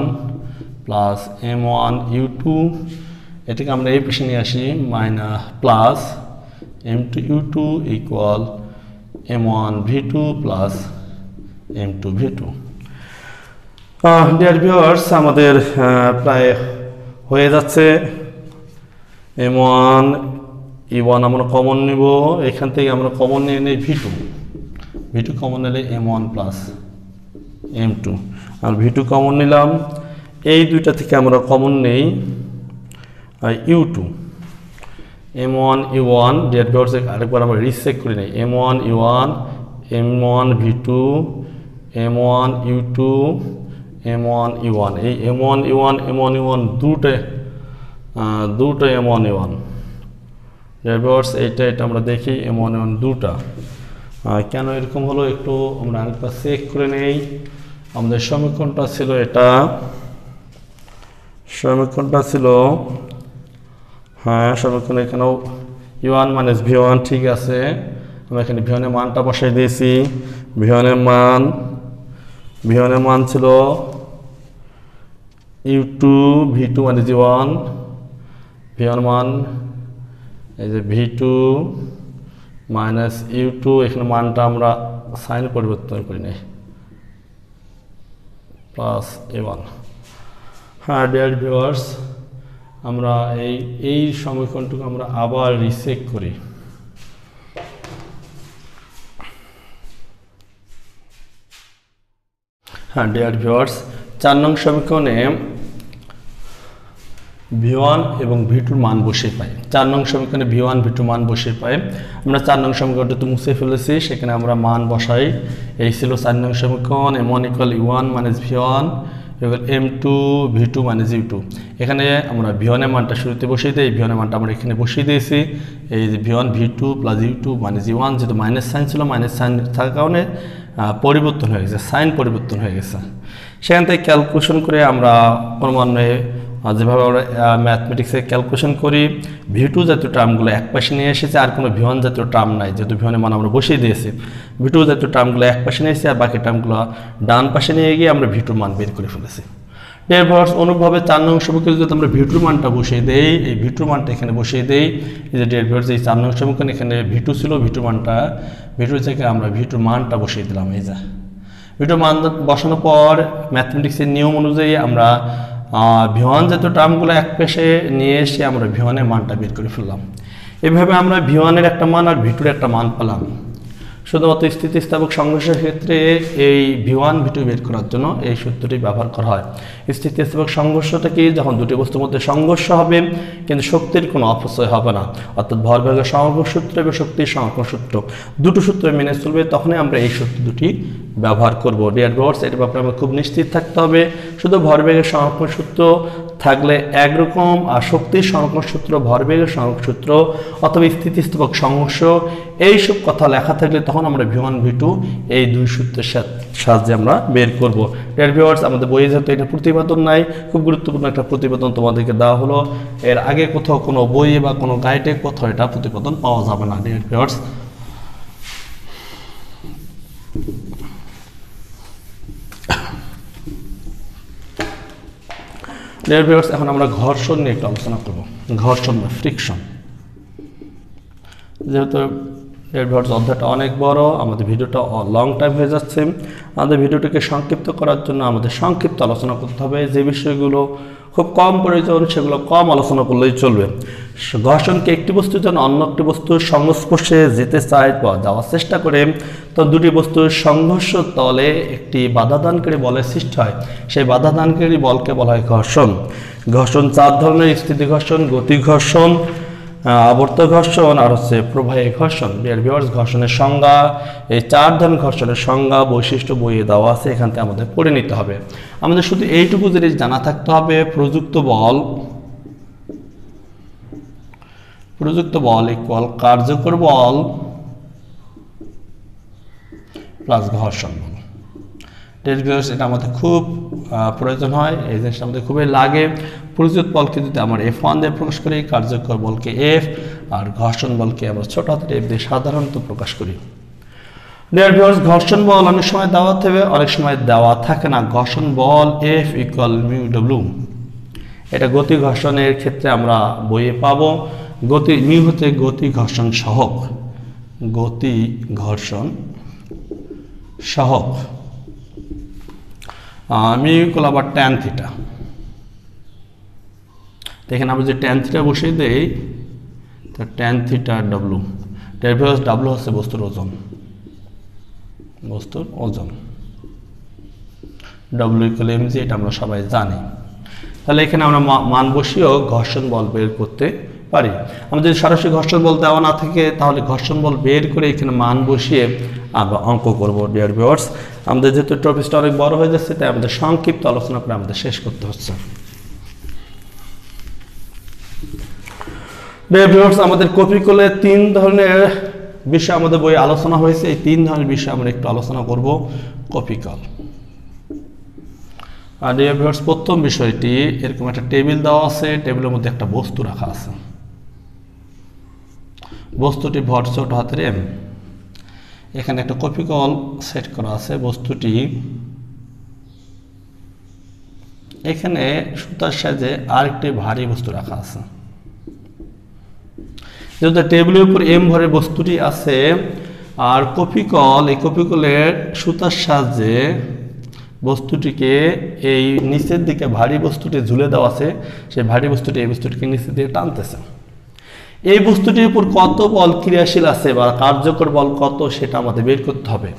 plus m1 u2 এটাকে আমরা এই পাশে নিয়ে আসি - plus m2 u2 equal m1 v2 plus m2 v2 dear viewers আমাদের প্রায় হয়ে যাচ্ছে m1 e1 আমরা কমন নিব এখান থেকে আমরা কমন নিয়ে নেই v2 v2 কমন নিলে m1 plus m2 আর v2 কমন নিলাম এই দুইটা থেকে আমরা কমন নেই u2 m1 e1 date viewers আরেকবার আমরা রিচেক করে নেই m1 e1 m1 v2 m1 u2 m1 e1 এই m1 e1 m1 e1 দুটো m1 e1 রিভার্স এটা এটা আমরা দেখি m1 e1 দুটো কেন এরকম হলো একটু আমরা আরেকটা চেক করে নেই আমাদের সমীকরণটা ছিল এটা সমীকরণটা ছিল হ্যাঁ সমীকরণ এখানে u1 - v1 ঠিক আছে আমরা এখানে v1 এর মানটা বসাই দিয়েছি v1 এর মান ছিল u2 v2 মানে g1 v1 মান এই যে v2 - u2 এখানে মানটা আমরা সাইন পরিবর্তন করি নাই প্লাস a1 হ্যাঁ ডিয়ার ভিউয়ার্স আমরা এই সমীকরণটুকু আমরা আবার রিচেক করি হ্যাঁ ডিয়ার ভিউয়ার্স 4 নং সমীকরণে v1 এবং v2 এর মান বসিয়ে পাই 4 নং সমীকরণে v1 v2 মান বসিয়ে পাই আমরা 4 নং সমীকরণটা তো মুছে ফেলেছি সেখানে আমরা মান বসাই এই ছিল 4 নং সমীকরণ m1 e1 - v1 m2 v2 - u2 এখানে আমরা v1 এর মানটা শুরুতে বসিয়ে দেই v1 এর মানটা আমরা এখানে বসিয়ে দিয়েছি এই যে v1 v2 + u2 - g1 যেটা মাইনাস সাইন ছিল মাইনাস সাইন থাকার কারণে পরিবর্তন হয়ে গেছে সাইন পরিবর্তন হয়ে গেছে সেখান থেকে ক্যালকুলেশন করে আমরা অনুমানে যেভাবে আমরা ম্যাথমেটিক্সে ক্যালকুলেশন করি v2 জাতীয় টার্মগুলো একপাশে নিয়ে এসেছে আর কোনো v1 জাতীয় টার্ম নাই যেহেতু v1 এর মান আমরা বসিয়ে দিয়েছি v2 জাতীয় টার্মগুলো একপাশে নিয়ে এসেছে আর বাকি টার্মগুলো ডান পাশে নিয়ে গিয়ে আমরা v2 মান বের করে ফেলেছি ডেভার্স অনুরূপভাবে 4 নং সমীকরণে যদি আমরা v2 মানটা বসিয়ে দেই এই v2 মানটা এখানে বসিয়ে দেই এই যে ডেভার্স এই 4 নং সমীকরণ এখানে v2 ছিল v2 মানটা v2 থেকে আমরা v2 মানটা বসিয়ে দিলাম এই যে v2 মান বসানোর পর ম্যাথমেটিক্সের নিয়ম অনুযায়ী আমরা v1 জাতীয় টার্মগুলো একপাশে নিয়ে এসে আমরা v1 এর মানটা বের করে ফেললাম এইভাবে আমরা v1 এর একটা মান আর v2 এর একটা মান পেলাম শুধুমাত্র স্থিতিস্থাপক সংঘর্ষের ক্ষেত্রে এই v1 v2 বের করার জন্য এই সূত্রটি ব্যবহার করা হয় স্থিতিস্থাপক সংঘর্ষটা কি যখন দুটি বস্তুর মধ্যে সংঘর্ষ হবে কিন্তু শক্তির কোনো অপচয় হবে না অর্থাৎ ভরবেগের সম্পর্ক সূত্র এবং শক্তির সম্পর্ক সূত্র দুটো সূত্র মেনে চলবে তখনই আমরা এই সূত্র দুটি ব্যবহার করব ডিয়ার ভিউয়ার্স এর ব্যাপারে আমরা খুব নিশ্চিত থাকতে হবে শুধু ভরবেগের সম্পর্ক সূত্র থাকলে একরকম শক্তি সংঘর্ষ সূত্র ভরবেগের সংঘর্ষ সূত্র অথবা স্থিতিস্থাপক সংঘর্ষ এই সব কথা লেখা থাকলে তখন আমরা v1 v2 এই দুই সূত্রের সাহায্যে আমরা বের করব। ডিয়ার ভিউয়ার্স আমাদের বইয়ে যেহেতু এটা প্রতিবেদন নাই খুব গুরুত্বপূর্ণ একটা প্রতিবেদন তোমাদেরকে দেওয়া হলো, এর আগে কোথাও কোনো বইয়ে বা কোনো গাইডে কোথাও এটা প্রতিবেদন পাওয়া যাবে না। ডিয়ার ভিউয়ার্স डियर व्यूअर्स এখন আমরা ঘর্ষণ নিয়ে একটু আলোচনা করব। ঘর্ষণ বা ফ্রিকশন যেহেতু ডিয়ার ভিউয়ার্স অধ্যায়টা অনেক বড় আমাদের ভিডিওটা লং টাইম হয়ে যাচ্ছে, আমাদের ভিডিওটাকে সংক্ষিপ্ত করার জন্য আমাদের সংক্ষিপ্ত আলোচনা করতে হবে। যে বিষয়গুলো খুব কম প্রয়োজন সেগুলো কম আলোচনা করলেই চলবে। ঘর্ষণকে একটি বস্তু যেন অন্য একটি বস্তুর সংস্পর্শে যেতে চায় বা যাওয়ার চেষ্টা করে তো দুটি বস্তুর সংঘর্ষ তলে একটি বাধাদানকারী বলের সৃষ্টি হয়, সেই বাধাদানকারী বলকে বলা হয় ঘর্ষণ। ঘর্ষণ চার ধরনের, স্থিতি ঘর্ষণ, গতি ঘর্ষণ, আবর্ত ঘর্ষণ আর হচ্ছে প্রবাহী ঘর্ষণ। ডিয়ার ভিউয়ার্স ঘর্ষণের সংজ্ঞা, এই চার ধরনের ঘর্ষণের সংজ্ঞা বৈশিষ্ট্য বইয়ে দেওয়া আছে, এখান থেকে আমাদের পড়ে নিতে হবে। আমাদের শুধু এইটুকু জিনিস জানা থাকতে হবে প্রযুক্ত বল ইকুয়াল কার্যকর বল প্লাস ঘর্ষণ বল। এটা আমাদের খুব প্রয়োজন হয়, এই জিনিসটা আমাদের খুবই লাগে। প্রযুক্ত বলকে যদি আমরা F1 দিয়ে প্রকাশ করি, কার্যকর বলকে F আর ঘর্ষণ বলকে আমরা ছোট হাতের F দিয়ে সাধারণত প্রকাশ করি। ডিয়ার ভিউয়ার্স ঘর্ষণ বল অনেক সময় দেওয়া থাকে অনেক সময় দেওয়া থাকে না। ঘর্ষণ বল F ইকুয়াল মিউ ডব্লিউ, এটা গতি ঘর্ষণের ক্ষেত্রে আমরা বইয়ে পাবো। গতি মিউ হতে গতি ঘর্ষণ সহগ, গতি ঘর্ষণ সহগ মিউ ইকুয়াল আবার ট্যান থিটা। দেখেন আমরা যে ট্যান থিটা বসিয়ে দেই তো tan theta W. Dear viewers W হচ্ছে বস্তুর ওজন ডব্লু ইকুয়াল এমজি, এটা আমরা সবাই জানি। তাহলে এখানে আমরা মান বসিয়েও ঘর্ষণ বল বের করতে পারি। আমরা যদি সরাসরি ঘর্ষণ বল দেওয়া না থাকে তাহলে ঘর্ষণ বল বের করে এখানে মান বসিয়ে আমরা অঙ্ক করব। ডিয়ার ভিউয়ার্স আমাদের যেহেতু টপিকটা অনেক বড় হয়ে যাচ্ছে তাই আমাদের সংক্ষিপ্ত আলোচনা করে আমাদের শেষ করতে হচ্ছে। আমাদের কপি করলে তিন ধরনের বিষয় আমাদের বই আলোচনা হয়েছে, এই তিন ধরনের বিষয় আমরা একটু আলোচনা করব। কপিকল আর প্রথম বিষয়টি এরকম একটা টেবিল দেওয়া আছে, টেবিলের মধ্যে একটা বস্তু রাখা আছে, বস্তুটি ভর ছোট হাতের m, এখানে একটা কপিকল সেট করা আছে। বস্তুটি এখানে সুতার সাজে আরেকটি ভারী বস্তু রাখা আছে, যেহেতু টেবিলের উপর এম ভরের বস্তুটি আছে আর কপিকল এই কপিকলের সুতার সাহায্যে বস্তুটিকে এই নিচের দিকে ভারী বস্তুটি ঝুলে দেওয়া আছে, সেই ভারী বস্তুটি এই বস্তুটিকে নিচে দিয়ে টানতেছে। এই বস্তুটির উপর কত বল ক্রিয়াশীল আছে বা কার্যকর বল কত সেটা আমাদের বের করতে হবে।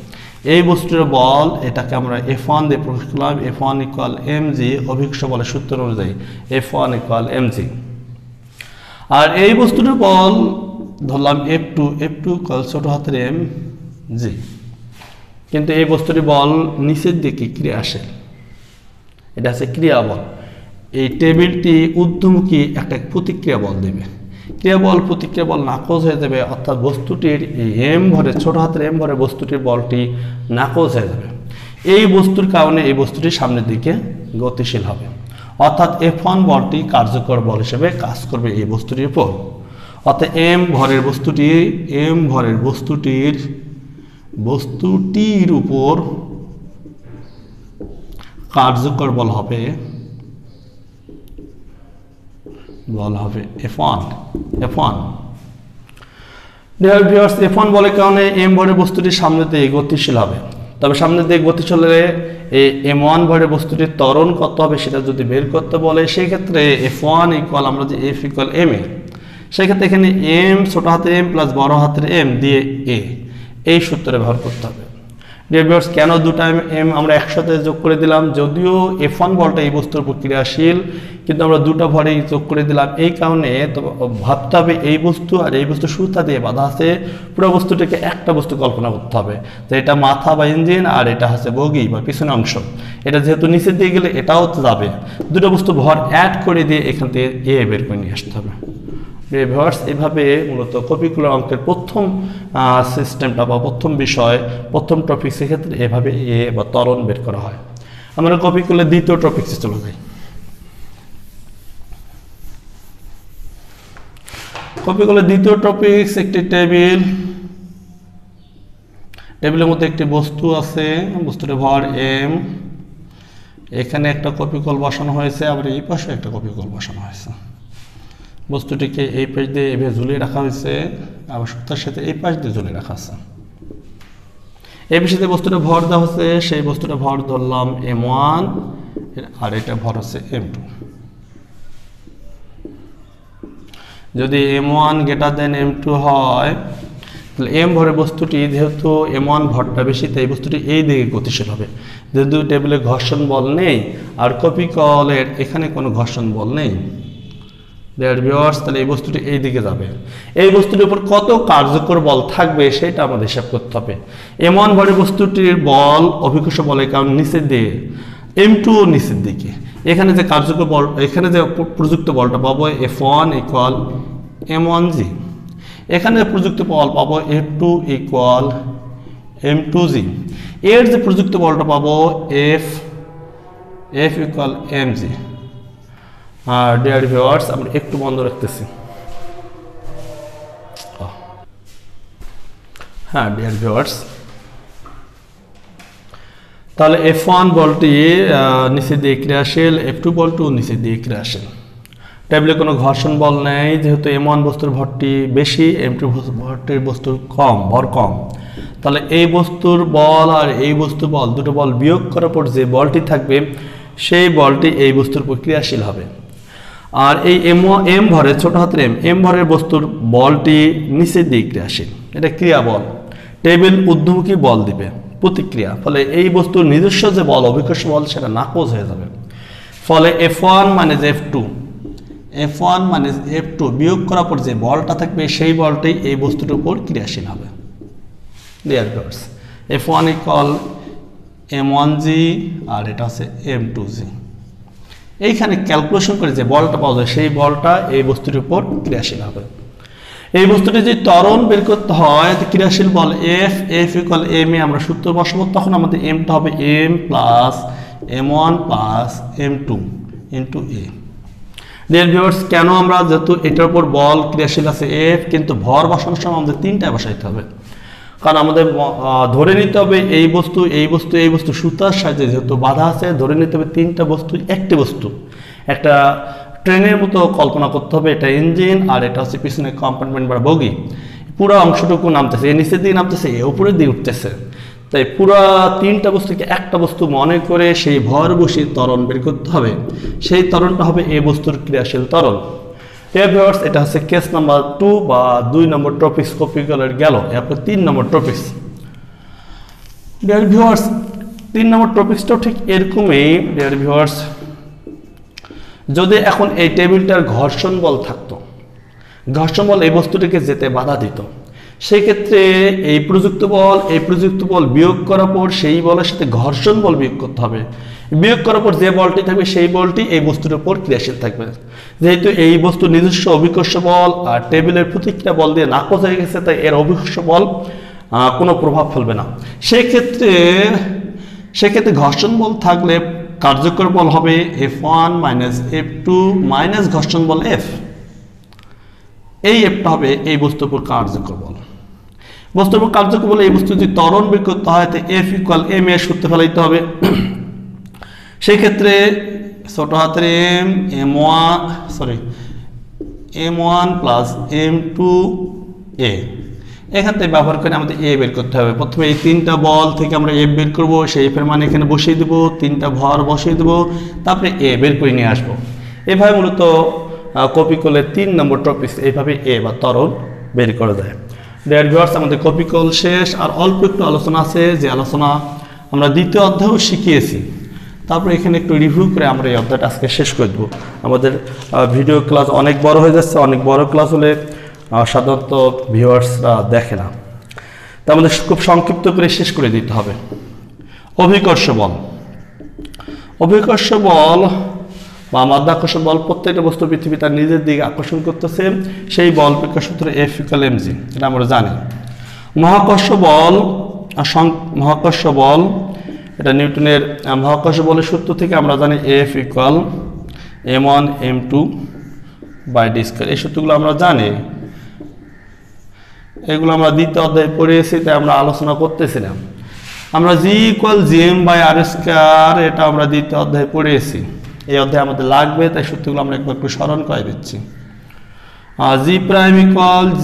এই বস্তুর বল এটাকে আমরা F1 দিয়ে প্রকাশ করলাম, F1 ইকুয়াল এমজি অভিকর্ষ বলের সূত্র অনুযায়ী F1 ইকুয়াল এমজি। আর এই বস্তুটির বল ধরলাম F2, F2 ইকুয়াল ছোট হাতের এম জি, কিন্তু এই বস্তুটির বল নিচের দিকে ক্রিয়াশীল, এটা আছে ক্রিয়া বল। এই টেবিলটি ঊর্ধ্বমুখী একটা প্রতিক্রিয়া বল দেবে, ক্রিয়াবল প্রতিক্রিয়া বল নাকচ হয়ে যাবে, অর্থাৎ বস্তুটির এম ভরে ছোট হাতের এম ভরে বস্তুটির বলটি নাকচ হয়ে যাবে। এই বস্তুর কারণে এই বস্তুটি সামনের দিকে গতিশীল হবে, অর্থাৎ F1 বলটি কার্যকর বল হিসেবে কাজ করবে এই বস্তুটির উপর। অর্থাৎ এম ভরের বস্তুটির উপর কার্যকর বল হবে F1। ডিয়ার ভিউয়ার্স F1 বলের কারণে এম ভরের বস্তুটি সামনে দিয়ে গতিশীল হবে, তবে সামনে দিয়ে গতিশীল হলে এই M1 ভরের বস্তুটির ত্বরণ কত হবে সেটা যদি বের করতে বলে সেই ক্ষেত্রে F1 ইকুয়াল আমরা যে F ইকুয়াল m এ, সেই ক্ষেত্রে এখানে m ছোট হাতের m প্লাস বড় হাতের m দিয়ে a এই সূত্রে ব্যবহার করতে হবে। डेवियर्स क्यों दो टाइम एम आमरा एकसाथे जोग करे दिलाम जदियो एफ1 बलटा एई बस्तुर प्रक्रियाशील किन्तु आमरा दुटा भरेई जोग करे दिलाम एई कारणे तो भाबते होबे एई बस्तु और एई बस्तु सूत्र दिये बाधा आछे पुरो बस्तुटाके एकटा बस्तु कल्पना करते होबे तो एटा माथा बा इंजिन और एटा होच्छे बगी बा पिछनेर अंश एटा जेहेतु नीचे दिये गेले एटाओ तो जाबे दुटा बस्तु भर एड करे दिये एखान थेके ए बेर करे निये आसते होबे रिवर्स एभावे मूलत कपिकुलर अंकेर प्रथम सिस्टेमटा बा प्रथम विषय प्रथम टपिक से क्षेत्र में एभावे ए बा त्वरण बेर करा हय आमरा कपिकुलर द्वितीय टपिके चले जाई कपिकुलर द्वितीय टपिक एक टेबिल टेबिलेर मध्ये एक बस्तु आछे बस्तुर भर एम एखाने एक कपिकल बसानो हयेछे आबार एई पाशे एक कपिकल बसानो हयेछे बस्तुटी के ए पाश दिए एभाবে झुलिয়ে रखा হয়েছে আবার সুতার সাথে এই পাশ দিয়ে ঝুলিয়ে রাখা আছে এই বিষয়ে বস্তুটা ভর দেওয়া হচ্ছে সেই বস্তুটা ভর ধরলাম m1 আর এটা ভর হচ্ছে m2 যদি m1 greater than m2 হয় তাহলে m ভরের বস্তুটি যেহেতু m1 ভরটা বেশি তাই বস্তুটি এই দিকে গতিশীল হবে যেহেতু টেবিলে ঘর্ষণ বল নেই আর কপিকলের এখানে কোনো ঘর্ষণ বল নেই देयर व्यूअर्स তাহলে এই বস্তুটি এই দিকে যাবে এই বস্তুটির উপর কত কার্যকর বল থাকবে সেটা আমাদের হিসাব করতে হবে m1 ভরের বস্তুটির বল অভিকর্ষ বলের কারণ নিচে দিয়ে m2 নিচের দিকে এখানে যে কার্যকর বল এখানে যে প্রযুক্ত বলটা পাবো f1 = m1g এখানে প্রযুক্ত বল পাবো f2 = m2g এর যে প্রযুক্ত বলটা পাবো f = mg আর ডিয়ার ভিউয়ার্স আমরা একটু বন্ধ রাখতেছি হ্যাঁ ডিয়ার ভিউয়ার্স তাহলে f1 বলটি নিচে দিয়ে ক্রিয়াশীল f2 বলটি নিচে দিয়ে ক্রিয়াশীল টেবিলে কোনো ঘর্ষণ বল নাই যেহেতু m1 বস্তুর ভরটি বেশি m2 ভরটির বস্তুর কম ভর কম তাহলে এই বস্তুর বল আর এই বস্তুর বল দুটো বল বিয়োগ করার পর যে বলটি থাকবে সেই বলটি এই বস্তুর উপর ক্রিয়াশীল হবে আর এই m ভরের ছোট হাতের m ভরের বস্তুর বলটি নিচে দিকে ক্রিয়াশীল এটা ক্রিয়া বল টেবিল ঊর্ধ্বমুখী বল দিবে প্রতিক্রিয়া ফলে এই বস্তুর নিজস্ব যে বল অভিকর্ষ বল সেটা নাকচ হয়ে যাবে ফলে f1 - f2 বিয়োগ করার পর যে বলটা থাকবে সেই বলটি এই বস্তুর উপর ক্রিয়াশীল হবে ডিয়ার ভিউয়ার্স f1 = m1g আর এটা আছে m2g এইখানে ক্যালকুলেশন করে যে বলটা পাওয়া যায় সেই বলটা এই বস্তুর উপর ক্রিয়াশীল হবে এই বস্তুটি যদি ত্বরণ বের করতে হয় তো ক্রিয়াশীল বল f = m এ আমরা সূত্র বসাবো তখন আমাদের m টা হবে m + m1 + m2 * a deer viewers কেন আমরা যেহেতু এটার উপর বল ক্রিয়াশীল আছে f কিন্তু ভর বসানোর সময় আমাদের তিনটা বসাইতে হবে কারণ আমাদের ধরে নিতে হবে এই বস্তু সূত্রের সাথে যেহেতু বাধা আছে ধরে নিতে হবে তিনটা বস্তু একটি বস্তু একটা ট্রেনের মতো কল্পনা করতে হবে এটা ইঞ্জিন আর এটা হচ্ছে পিছনে কম্পার্টমেন্ট বা বগি পুরো অংশটুকু নামতেছে এই নিচে দিয়ে নামতেছে এই উপরে দিয়ে উঠতেছে তাই পুরো তিনটা বস্তুকে একটা বস্তু মনে করে সেই ভর বসিয়ে ত্বরণ বের করতে হবে সেই ত্বরণটা হবে এই বস্তুর ক্রিয়াশীল ত্বরণ এই ভিউয়ার্স এটা হচ্ছে কেস নাম্বার 2 বা 2 নম্বর টপিক কপিকলের গেল এরপর 3 নম্বর টপিক ডিয়ার ভিউয়ার্স 3 নম্বর টপিকটা ঠিক এরকমই ডিয়ার ভিউয়ার্স যদি এখন এই টেবিলটার ঘর্ষণ বল থাকতো ঘর্ষণ বল এই বস্তুটিকে যেতে বাধা দিত সেই ক্ষেত্রে এই প্রযুক্ত বল বিয়োগ করার পর সেই বলের সাথে ঘর্ষণ বল বিয়োগ করতে হবে বিয়োগ করার পর যে বলটি থাকবে সেই বলটি এই বস্তুর উপর ক্রিয়াশীল থাকবে যেহেতু এই বস্তু নিজস্ব অভিকর্ষ বল আর টেবিলের প্রতিক্রিয়া বল দিয়ে নাকচ হয়ে গেছে তাই এর অভিকর্ষ বল কোনো প্রভাব ফেলবে না সেই ক্ষেত্রে ঘর্ষণ বল থাকলে কার্যকর বল হবে f1 - f2 - ঘর্ষণ বল f এই f টা হবে এই বস্তুর উপর কার্যকর বল বস্তুর উপর কার্যকর বল এই বস্তু যদি ত্বরণ বের করতে হয় তাহলে f = m এর সূত্র ফেলাইতে হবে সেই ক্ষেত্রে ছোট হাতের m1 + m2a এখান থেকে ব্যবহার করে আমাদের a বের করতে হবে প্রথমে এই তিনটা বল থেকে আমরা f বের করব সেই f এর মান এখানে বসিয়ে দেব তিনটা ভর বসিয়ে দেব তারপরে a বের করে নিয়ে আসব এভাবে মূলত কপি করলে 3 নম্বর টপিক এইভাবে a বা ত্বরণ বের করা যায় Dear viewers, আমাদের কপিকল শেষ আর অল্প একটু আলোচনা আছে যে আলোচনা আমরা দ্বিতীয় অধ্যায় শিখিয়েছি তারপর এখানে একটু রিভিউ করে আমরা এই অধ্যায়টা আজকে শেষ করব আমাদের ভিডিও ক্লাস অনেক বড় হয়ে যাচ্ছে অনেক বড় ক্লাস হলে সাধারণত ভিউয়ার্সরা দেখে না তাই আমাদের খুব সংক্ষিপ্ত করে শেষ করে দিতে হবে অভিকর্ষ বল মাধ্যাকর্ষণ বল প্রত্যেকটা বস্তু পৃথিবী তার নিজের দিকে আকর্ষণ করতেছে সেই বল প্রকাশ সূত্র F = mg এটা আমরা জানি মহাকর্ষ বল এটা নিউটনের মহাকর্ষ বলের সূত্র থেকে আমরা জানি F = m1 m2 / d² এই সূত্রগুলো আমরা জানি এগুলো আমরা দ্বিতীয় অধ্যায়ে পড়েছি তাই আমরা আলোচনা করতেছিলাম আমরা g = gm / r² এটা আমরা দ্বিতীয় অধ্যায়ে পড়েছি এই অধ্যায়ে আমাদের লাগবে তাই সূত্রগুলো আমরা একবার একটু স্মরণ করে দিচ্ছি g prime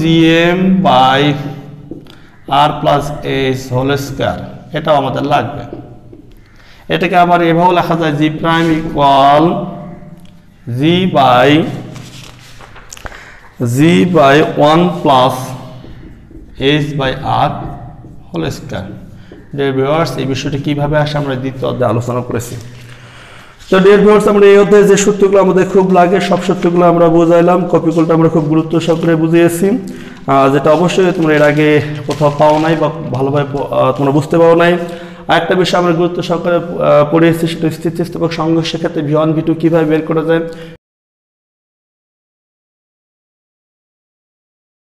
= gm / r + h whole square এটাও আমাদের লাগবে এটাকে আবার এভাবে লেখা যায় g prime = g by 1 + h / r whole square dear viewers এই বিষয়টা কিভাবে আসে আমরা দ্বিতীয় অধ্যায়ে আলোচনা করেছি तो डेयर व्यूअर्स हमरे ये अध्याय सूत्रगुलो आमादेर खूब लागे सब सूत्रगुलो आमरा बोझाइलाम कपिकलटा आमरा खूब गुरुत्व सहकारे बुझिয়েছি যেটা অবশ্যই তোমরা এর আগে কোথাও পাও নাই বা ভালোভাবে তোমরা বুঝতে পাও নাই আরেকটা বিষয় আমরা গুরুত্ব সহকারে পড়েছি সেটা স্থিতিস্থাপক সংঘর্ষের ক্ষেত্রে v1 v2 কিভাবে বের করা যায়